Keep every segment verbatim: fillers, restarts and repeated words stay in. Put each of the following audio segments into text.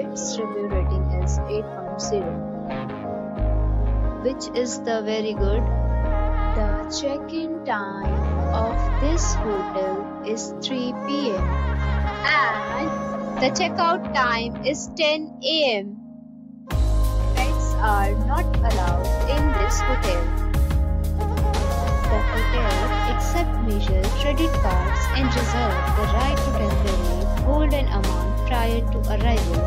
Its review rating is eight point zero, which is the very good. The check-in time of this hotel is three p m and the checkout time is ten a m Pets are not allowed in this hotel. The hotel accepts major credit cards and reserves the right to temporarily hold an amount prior to arrival.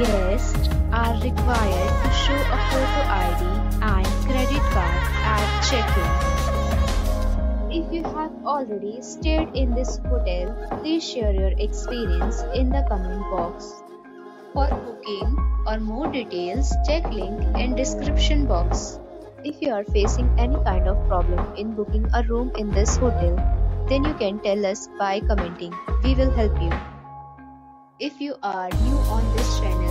Guests are required to show a photo I D and credit card at check-in. If you have already stayed in this hotel, please share your experience in the comment box. For booking or more details, check link in description box. If you are facing any kind of problem in booking a room in this hotel, then you can tell us by commenting. We will help you. If you are new on this channel